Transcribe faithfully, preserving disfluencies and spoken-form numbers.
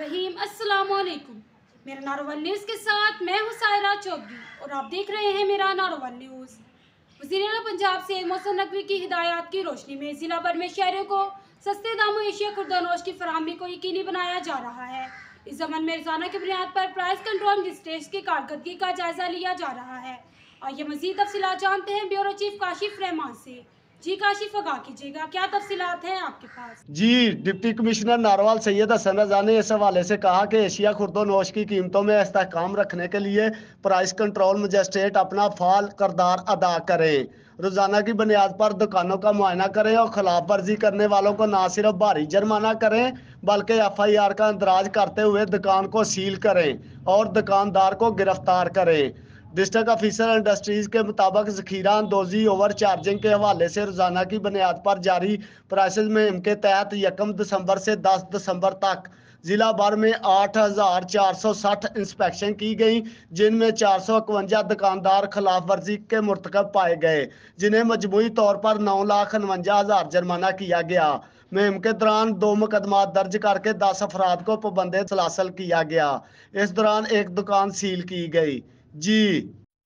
रहीम। अस्सलाम वालेकुम। मेरा नारोवल न्यूज़ के साथ मैं हूं सायरा चौधरी और आप देख रहे हैं मेरा नारोवल न्यूज़। वज़ीर-ए-आला पंजाब सैयद मोहसिन नकवी की हिदायत की रोशनी में ज़िला भर में शहरों को सस्ते दामों एशिया खुर्दनोश की फराहमी को यकीनी बनाया जा रहा है। इस जमन में रोजाना की बुनियाद पर प्राइस कंट्रोल मजिस्ट्रेट्स की कारकर्दगी का जायजा लिया जा रहा है। आइए मज़ीद तफसीलात जानते हैं ब्यूरो चीफ काशिफ रहमान से। जी काशिफ, आगाह कीजिएगा, क्या तफसीलात हैं आपके पास? जी, डिप्टी कमिश्नर नारोवाल सैयद हसन ज़ादा ने इस हवाले से कहा कि एशिया खुर्दोनोश की कीमतों में इस्तेहकाम रखने के लिए प्राइस कंट्रोल मजिस्ट्रेट अपना फाल करदार अदा करें, रोजाना की बुनियाद पर दुकानों का मुआयना करें और खिलाफ वर्जी करने वालों को ना सिर्फ भारी जुर्माना करें बल्कि एफ आई आर का अंदराज करते हुए दुकान को सील करें और दुकानदार को गिरफ्तार करें। डिस्ट्रिक्ट ऑफिसर इंडस्ट्रीज़ के मुताबिक जखीरा अंदोजी ओवर चार्जिंग के हवाले से रोज़ाना की बुनियाद पर जारी प्राइस मुहिम के तहत यकम दिसंबर से दस दिसंबर तक ज़िला भर में आठ हज़ार चार सौ साठ इंस्पेक्शन की गई, जिनमें चार सौ इक्वंजा दुकानदार खिलाफ वर्जी के मुर्तकब पाए गए, जिन्हें मजमूई तौर पर नौ लाख उनवंजा हज़ार जुर्माना किया गया। मुहिम के दौरान दो मुकदमा दर्ज करके दस अफराद को पाबंद सलासल किया गया। इस दौरान एक दुकान सील की गई। जी।